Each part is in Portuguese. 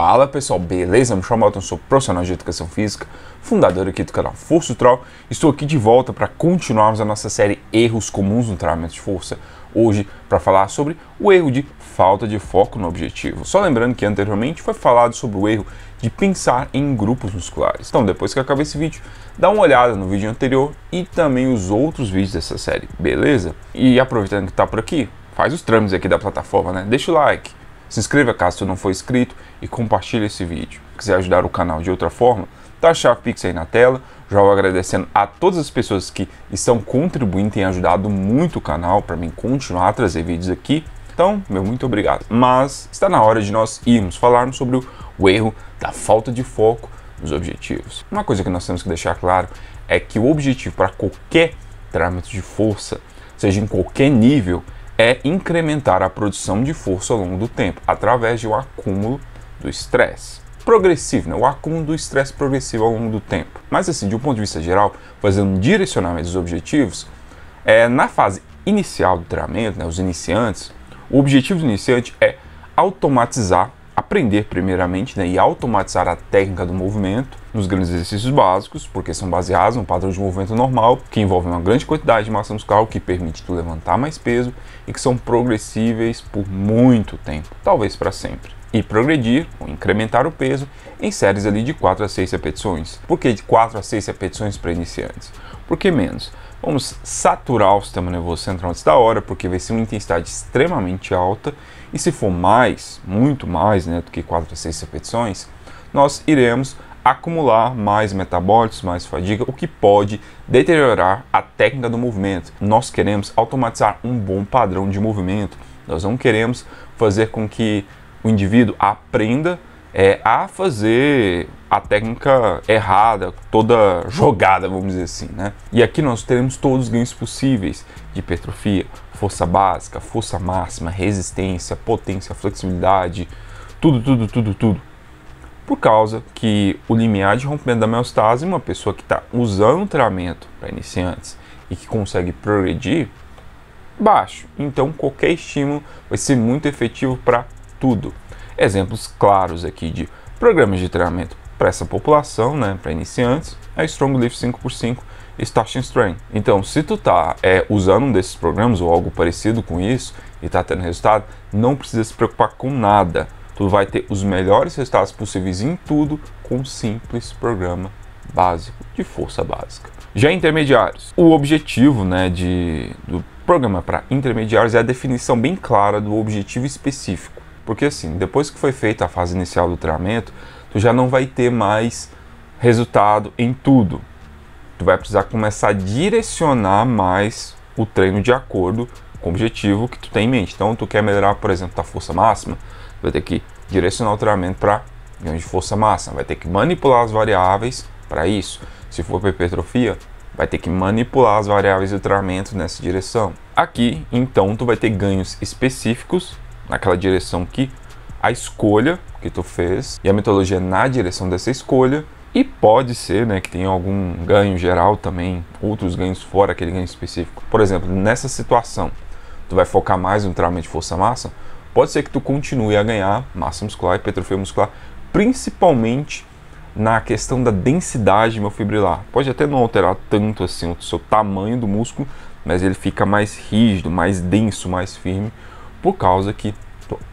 Fala pessoal, beleza? Me chamo Alton, sou profissional de educação física, fundador aqui do canal Força Total. Estou aqui de volta para continuarmos a nossa série Erros Comuns no Treinamento de Força. Hoje, para falar sobre o erro de falta de foco no objetivo. Só lembrando que anteriormente foi falado sobre o erro de pensar em grupos musculares. Então, depois que acabar esse vídeo, dá uma olhada no vídeo anterior e também os outros vídeos dessa série, beleza? E aproveitando que está por aqui, faz os trâmites aqui da plataforma, né? Deixa o like. Se inscreva caso você não for inscrito e compartilhe esse vídeo. Se quiser ajudar o canal de outra forma, tá a chave Pix aí na tela. Já vou agradecendo a todas as pessoas que estão contribuindo, têm ajudado muito o canal para mim continuar a trazer vídeos aqui. Então, meu muito obrigado. Mas está na hora de nós irmos falarmos sobre o erro da falta de foco nos objetivos. Uma coisa que nós temos que deixar claro é que o objetivo para qualquer treinamento de força, seja em qualquer nível, é incrementar a produção de força ao longo do tempo, através de um acúmulo do estresse progressivo, né? O acúmulo do estresse progressivo ao longo do tempo. Mas assim, de um ponto de vista geral, fazendo um direcionamento dos objetivos, na fase inicial do treinamento, né, os iniciantes, o objetivo do iniciante é automatizar, aprender primeiramente, né, e automatizar a técnica do movimento nos grandes exercícios básicos, porque são baseados no padrão de movimento normal, que envolve uma grande quantidade de massa muscular, que permite tu levantar mais peso e que são progressíveis por muito tempo, talvez para sempre. E progredir, ou incrementar o peso, em séries ali de 4 a 6 repetições. Por que de 4 a 6 repetições para iniciantes? Por que menos? Vamos saturar o sistema nervoso central antes da hora, porque vai ser uma intensidade extremamente alta, e se for mais, muito mais, né, do que 4 a 6 repetições, nós iremos acumular mais metabólitos, mais fadiga, o que pode deteriorar a técnica do movimento. Nós queremos automatizar um bom padrão de movimento, nós não queremos fazer com que o indivíduo aprenda a fazer a técnica errada, toda jogada, vamos dizer assim, né? E aqui nós teremos todos os ganhos possíveis de hipertrofia, força básica, força máxima, resistência, potência, flexibilidade, tudo. Por causa que o limiar de rompimento da homeostase, uma pessoa que está usando o treinamento para iniciantes e que consegue progredir, baixo. Então qualquer estímulo vai ser muito efetivo para tudo. Exemplos claros aqui de programas de treinamento para essa população, né, para iniciantes, é StrongLifts 5x5 e Starting Strength. Então, se tu tá usando um desses programas ou algo parecido com isso e tá tendo resultado, não precisa se preocupar com nada. Tu vai ter os melhores resultados possíveis em tudo com um simples programa básico de força básica. Já intermediários, o objetivo, né, do programa para intermediários é a definição bem clara do objetivo específico. Porque assim, depois que foi feita a fase inicial do treinamento, tu já não vai ter mais resultado em tudo. Tu vai precisar começar a direcionar mais o treino de acordo com o objetivo que tu tem em mente. Então, tu quer melhorar, por exemplo, a força máxima, tu vai ter que direcionar o treinamento para ganho de força máxima, vai ter que manipular as variáveis para isso. Se for para hipertrofia, vai ter que manipular as variáveis do treinamento nessa direção. Aqui, então, tu vai ter ganhos específicos naquela direção que a escolha que tu fez e a metodologia na direção dessa escolha, e pode ser, né, que tenha algum ganho geral também, outros ganhos fora aquele ganho específico. Por exemplo, nessa situação, tu vai focar mais no treinamento de força-massa, pode ser que tu continue a ganhar massa muscular e hipertrofia muscular, principalmente na questão da densidade miofibrilar. Pode até não alterar tanto assim o seu tamanho do músculo, mas ele fica mais rígido, mais denso, mais firme, por causa que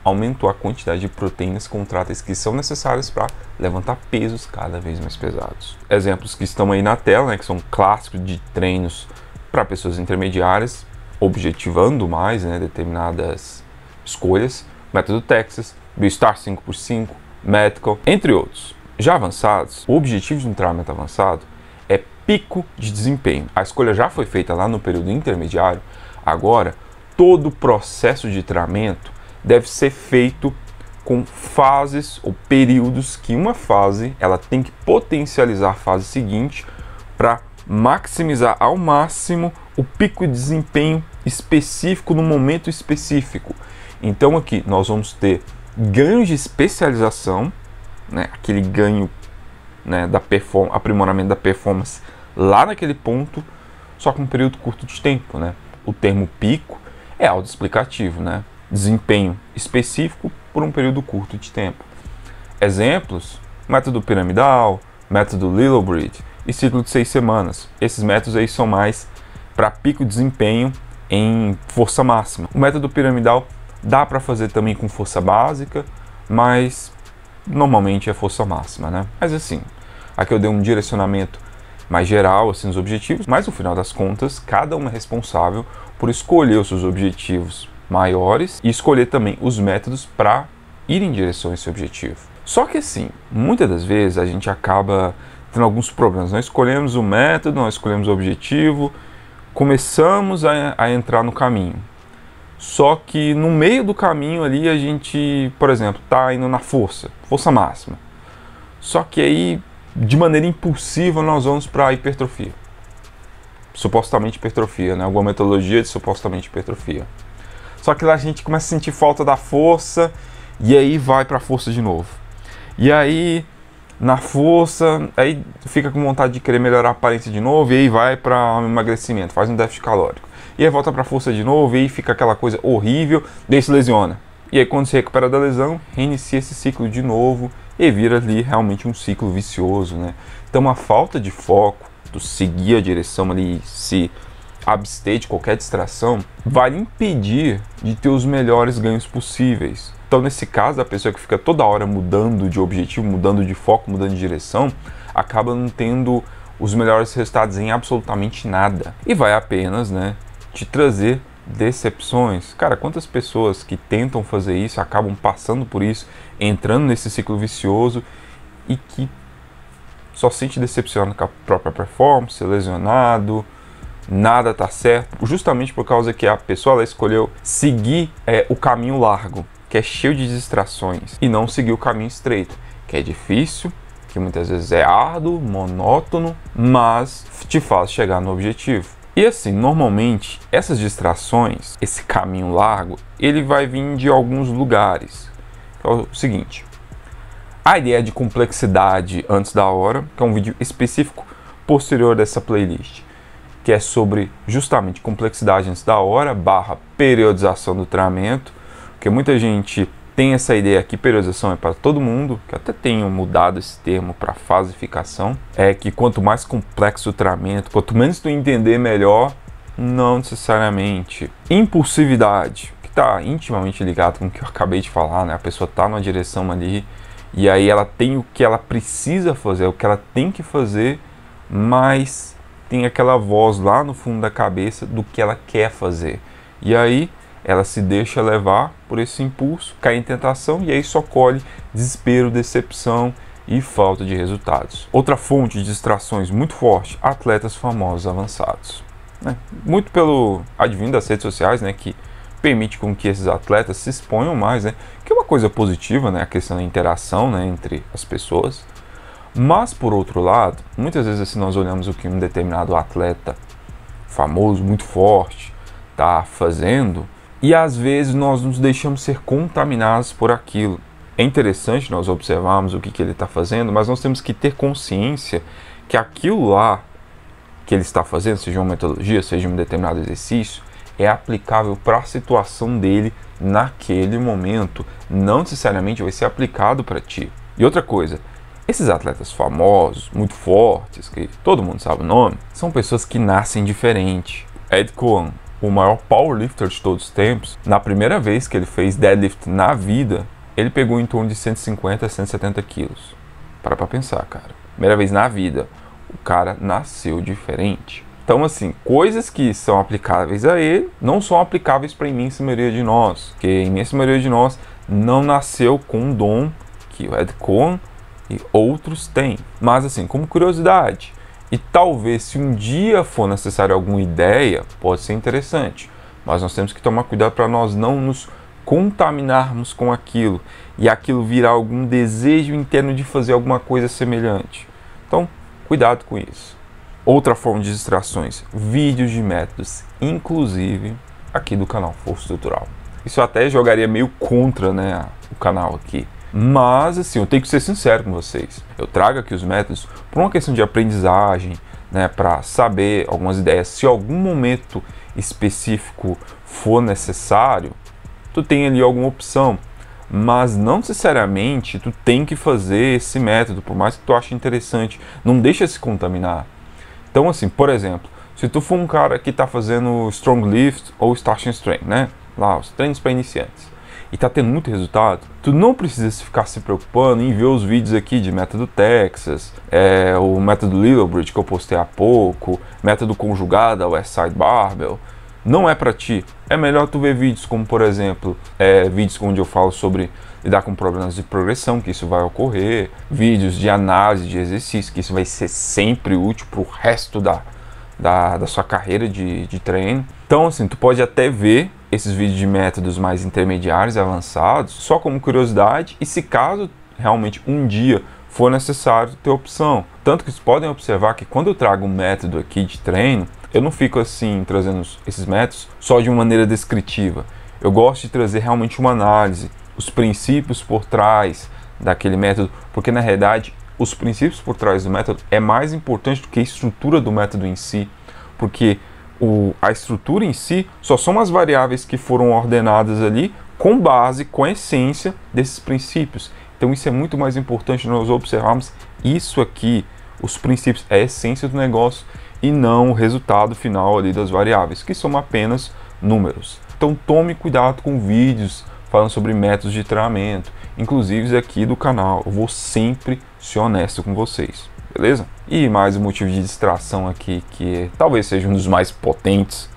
aumentou a quantidade de proteínas contráteis que são necessárias para levantar pesos cada vez mais pesados. Exemplos que estão aí na tela, né, que são clássicos de treinos para pessoas intermediárias, objetivando mais, né, determinadas escolhas, Método Texas, BioStar 5x5, Metcon, entre outros. Já avançados, o objetivo de um treinamento avançado é pico de desempenho. A escolha já foi feita lá no período intermediário, agora todo o processo de treinamento deve ser feito com fases ou períodos que uma fase ela tem que potencializar a fase seguinte para maximizar ao máximo o pico de desempenho específico no momento específico. Então aqui nós vamos ter ganhos de especialização, né, aquele ganho, né, aprimoramento da performance lá naquele ponto, só com um período curto de tempo, né? O termo pico é autoexplicativo, né? Desempenho específico por um período curto de tempo. Exemplos: método piramidal, método Lilliebridge e ciclo de 6 semanas. Esses métodos aí são mais para pico de desempenho em força máxima. O método piramidal dá para fazer também com força básica, mas normalmente é força máxima, né? Mas assim, aqui eu dei um direcionamento mais geral assim nos objetivos, mas no final das contas cada um é responsável por escolher os seus objetivos maiores e escolher também os métodos para ir em direção a esse objetivo. Só que assim, muitas das vezes a gente acaba tendo alguns problemas. Nós escolhemos o método, nós escolhemos o objetivo, começamos a entrar no caminho. Só que no meio do caminho ali a gente, por exemplo, está indo na força máxima. Só que aí, de maneira impulsiva, nós vamos para a hipertrofia. Supostamente hipertrofia, né? Alguma metodologia de supostamente hipertrofia. Só que lá a gente começa a sentir falta da força e aí vai para a força de novo. E aí, na força, aí fica com vontade de querer melhorar a aparência de novo e aí vai para um emagrecimento, faz um déficit calórico. E aí volta para a força de novo e aí fica aquela coisa horrível, daí se lesiona. E aí quando se recupera da lesão, reinicia esse ciclo de novo e vira ali realmente um ciclo vicioso, né? Então a falta de foco, do seguir a direção ali, se abster de qualquer distração, vai impedir de ter os melhores ganhos possíveis. Então nesse caso, a pessoa que fica toda hora mudando de objetivo, mudando de foco, mudando de direção, acaba não tendo os melhores resultados em absolutamente nada. E vai apenas, né, te trazer decepções. Cara, quantas pessoas que tentam fazer isso, acabam passando por isso, entrando nesse ciclo vicioso e que só se sente decepcionado com a própria performance, lesionado, nada tá certo, justamente por causa que a pessoa ela escolheu seguir o caminho largo, que é cheio de distrações, e não seguir o caminho estreito, que é difícil, que muitas vezes é árduo, monótono, mas te faz chegar no objetivo. E assim, normalmente, essas distrações, esse caminho largo, ele vai vir de alguns lugares. Então, é o seguinte, a ideia de complexidade antes da hora, que é um vídeo específico posterior dessa playlist, que é sobre justamente complexidade antes da hora, barra periodização do treinamento, porque muita gente tem essa ideia que periodização é para todo mundo, que até tenho mudado esse termo para fasificação, é que quanto mais complexo o treinamento, quanto menos tu entender melhor, não necessariamente. Impulsividade, que está intimamente ligado com o que eu acabei de falar, né? A pessoa está numa direção ali e aí ela tem o que ela precisa fazer, o que ela tem que fazer, mas tem aquela voz lá no fundo da cabeça do que ela quer fazer. E aí ela se deixa levar por esse impulso, cai em tentação e aí só colhe desespero, decepção e falta de resultados. Outra fonte de distrações muito forte, atletas famosos avançados. Muito pelo advindo das redes sociais, né, que permite com que esses atletas se exponham mais, né, que é uma coisa positiva, né, a questão da interação, né, entre as pessoas. Mas, por outro lado, muitas vezes assim, nós olhamos o que um determinado atleta famoso, muito forte, está fazendo, e às vezes nós nos deixamos ser contaminados por aquilo. É interessante nós observarmos o que ele está fazendo, mas nós temos que ter consciência que aquilo lá que ele está fazendo, seja uma metodologia, seja um determinado exercício, é aplicável para a situação dele naquele momento. Não necessariamente vai ser aplicado para ti. E outra coisa, esses atletas famosos, muito fortes, que todo mundo sabe o nome, são pessoas que nascem diferente. Ed Coan, o maior powerlifter de todos os tempos, na primeira vez que ele fez deadlift na vida, ele pegou em torno de 150 a 170 quilos. Para pra pensar, cara. Primeira vez na vida, o cara nasceu diferente. Então, assim, coisas que são aplicáveis a ele não são aplicáveis para a imensa maioria de nós, porque a imensa maioria de nós não nasceu com o dom que o Ed Coan e outros têm. Mas, assim, como curiosidade, e talvez se um dia for necessário alguma ideia, pode ser interessante. Mas nós temos que tomar cuidado para nós não nos contaminarmos com aquilo. E aquilo virar algum desejo interno de fazer alguma coisa semelhante. Então, cuidado com isso. Outra forma de distrações, vídeos de métodos, inclusive aqui do canal Força Estrutural. Isso até jogaria meio contra, né, o canal aqui. Mas, assim, eu tenho que ser sincero com vocês. Eu trago aqui os métodos por uma questão de aprendizagem, né, para saber algumas ideias. Se algum momento específico for necessário, tu tem ali alguma opção. Mas não necessariamente tu tem que fazer esse método, por mais que tu ache interessante. Não deixa se contaminar. Então assim, por exemplo, se tu for um cara que tá fazendo StrongLifts ou Starting Strength, né? Lá, os treinos para iniciantes. E tá tendo muito resultado, tu não precisa ficar se preocupando em ver os vídeos aqui de Método Texas, o Método Lilliebridge que eu postei há pouco, Método Conjugada, Westside Barbell. Não é pra ti. É melhor tu ver vídeos como, por exemplo, vídeos onde eu falo sobre lidar com problemas de progressão, que isso vai ocorrer, vídeos de análise de exercício, que isso vai ser sempre útil pro resto da sua carreira de treino. Então assim, tu pode até ver esses vídeos de métodos mais intermediários e avançados, só como curiosidade, e se caso realmente um dia for necessário ter opção. Tanto que vocês podem observar que quando eu trago um método aqui de treino, eu não fico assim trazendo esses métodos só de uma maneira descritiva. Eu gosto de trazer realmente uma análise, os princípios por trás daquele método, porque na realidade os princípios por trás do método é mais importante do que a estrutura do método em si, porque a estrutura em si só são as variáveis que foram ordenadas ali com base, com a essência desses princípios. Então isso é muito mais importante nós observarmos isso aqui, os princípios, é a essência do negócio, e não o resultado final ali das variáveis, que são apenas números. Então tome cuidado com vídeos falando sobre métodos de treinamento, inclusive aqui do canal. Eu vou sempre ser honesto com vocês, beleza? E mais um motivo de distração aqui, que talvez seja um dos mais potentes,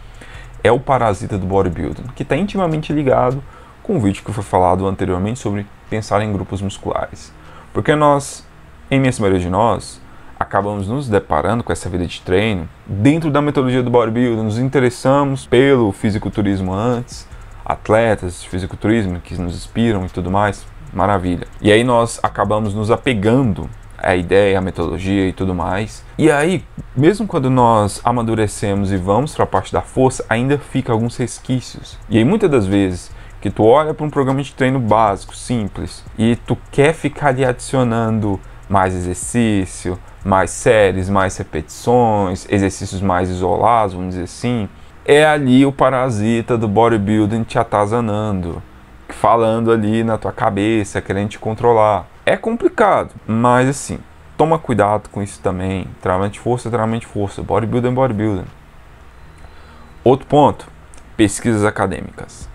é o parasita do bodybuilding, que está intimamente ligado com o vídeo que foi falado anteriormente sobre pensar em grupos musculares. Porque nós, em imensa maioria de nós, acabamos nos deparando com essa vida de treino dentro da metodologia do bodybuilding. Nos interessamos pelo fisiculturismo antes, atletas de fisiculturismo que nos inspiram e tudo mais, maravilha. E aí nós acabamos nos apegando à ideia, à metodologia e tudo mais. E aí, mesmo quando nós amadurecemos e vamos para a parte da força, ainda fica alguns resquícios. E aí muitas das vezes que tu olha para um programa de treino básico, simples, e tu quer ficar ali adicionando mais exercício, mais séries, mais repetições, exercícios mais isolados, vamos dizer assim, é ali o parasita do bodybuilding te atazanando, falando ali na tua cabeça, querendo te controlar. É complicado, mas assim, toma cuidado com isso também. Treinamento de força, bodybuilding, bodybuilding. Outro ponto, pesquisas acadêmicas.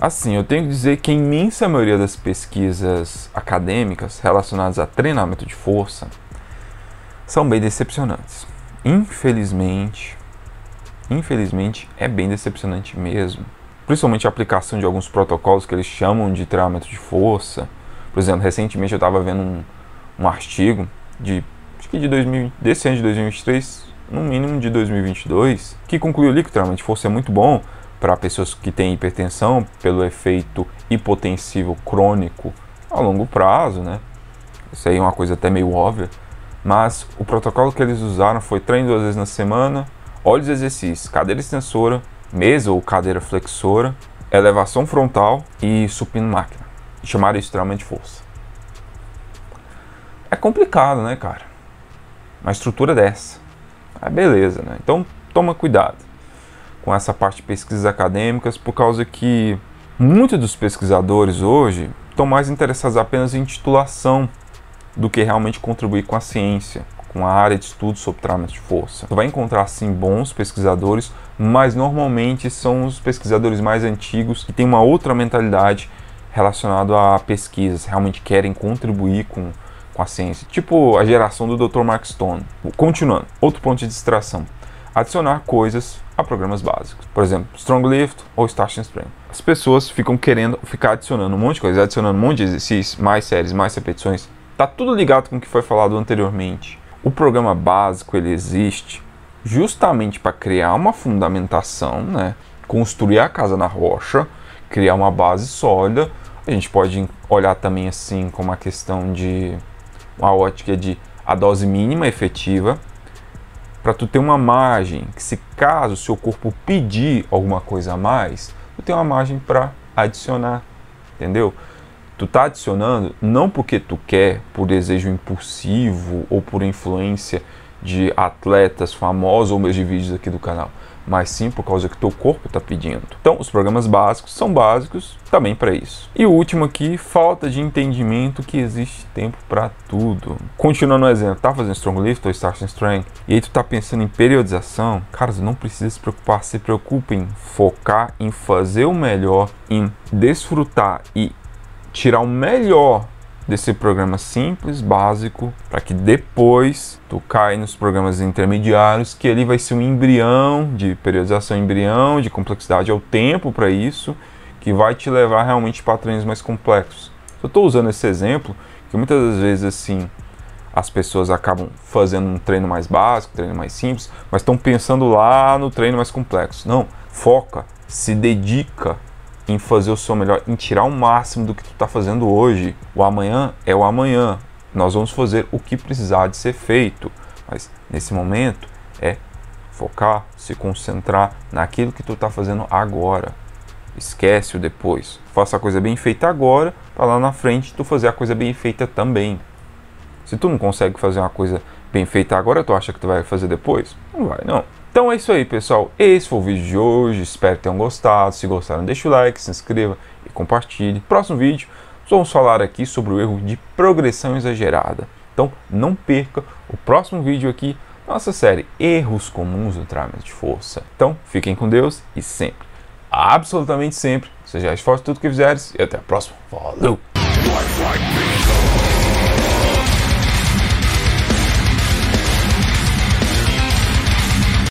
Assim, eu tenho que dizer que a imensa maioria das pesquisas acadêmicas relacionadas a treinamento de força são bem decepcionantes. Infelizmente é bem decepcionante mesmo. Principalmente a aplicação de alguns protocolos que eles chamam de treinamento de força. Por exemplo, recentemente eu estava vendo um artigo desse ano de 2023, no mínimo de 2022, que concluiu ali que o treinamento de força é muito bom para pessoas que têm hipertensão, pelo efeito hipotensivo crônico a longo prazo, né? Isso aí é uma coisa até meio óbvia, mas o protocolo que eles usaram foi treino 2 vezes na semana, olhos e exercícios, cadeira extensora, mesa ou cadeira flexora, elevação frontal e supino máquina. E chamaram isso de força. É complicado, né, cara? Uma estrutura dessa. Ah, beleza, né? Então toma cuidado com essa parte de pesquisas acadêmicas, por causa que muitos dos pesquisadores hoje estão mais interessados apenas em titulação do que realmente contribuir com a ciência, com a área de estudo sobre treinamento de força. Tu vai encontrar sim bons pesquisadores, mas normalmente são os pesquisadores mais antigos que têm uma outra mentalidade relacionada a pesquisas, realmente querem contribuir com a ciência, tipo a geração do Dr. Mark Stone. Continuando, outro ponto de distração, adicionar coisas a programas básicos, por exemplo, StrongLift ou Starting Strength. As pessoas ficam querendo ficar adicionando um monte de coisa, adicionando um monte de exercícios, mais séries, mais repetições. Tá tudo ligado com o que foi falado anteriormente. O programa básico, ele existe justamente para criar uma fundamentação, né? Construir a casa na rocha, criar uma base sólida. A gente pode olhar também assim como a questão de uma ótica de a dose mínima efetiva, para tu ter uma margem que, se caso o seu corpo pedir alguma coisa a mais, tu tem uma margem para adicionar, entendeu? Tu tá adicionando não porque tu quer, por desejo impulsivo ou por influência de atletas famosos ou meus de vídeos aqui do canal, mas sim por causa que teu corpo está pedindo. Então, os programas básicos são básicos também para isso. E o último aqui, falta de entendimento que existe tempo para tudo. Continuando o exemplo, tá fazendo StrongLift ou Starting Strength, e aí tu tá pensando em periodização, cara, você não precisa se preocupar, se preocupa em focar, em fazer o melhor, em desfrutar e tirar o melhor desse programa simples, básico, para que depois tu caia nos programas intermediários, que ali vai ser um embrião de periodização, embrião de complexidade, é o tempo para isso, que vai te levar realmente para treinos mais complexos. Eu estou usando esse exemplo, que muitas das vezes assim, as pessoas acabam fazendo um treino mais básico, treino mais simples, mas estão pensando lá no treino mais complexo. Não, foca, se dedica em fazer o seu melhor, em tirar o máximo do que tu está fazendo hoje. O amanhã é o amanhã, nós vamos fazer o que precisar de ser feito, mas nesse momento é focar, se concentrar naquilo que tu está fazendo agora, esquece o depois, faça a coisa bem feita agora, para lá na frente tu fazer a coisa bem feita também. Se tu não consegue fazer uma coisa bem feita agora, tu acha que tu vai fazer depois? Não vai não. Então é isso aí, pessoal, esse foi o vídeo de hoje, espero que tenham gostado. Se gostaram, deixa o like, se inscreva e compartilhe. Próximo vídeo, vamos falar aqui sobre o erro de progressão exagerada. Então não perca o próximo vídeo aqui, nossa série Erros Comuns no Treinamento de Força. Então fiquem com Deus e sempre, absolutamente sempre, seja esforço tudo que fizeres e até a próxima. Valeu!